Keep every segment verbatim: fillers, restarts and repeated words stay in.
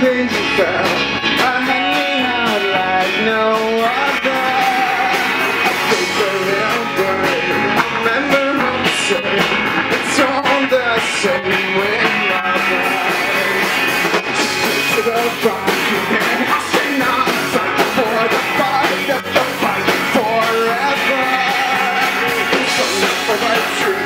been yourself. I hang out like no other. I take a real break. Remember what I'm saying. It's all the same with my life. Just take to the rock you can. I say not fight for the fight. That's the fight forever. It's enough for my truth.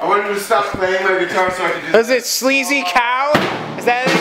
I wanted to stop playing my guitar so I could just... Was it Sleazy Cow? Is that it?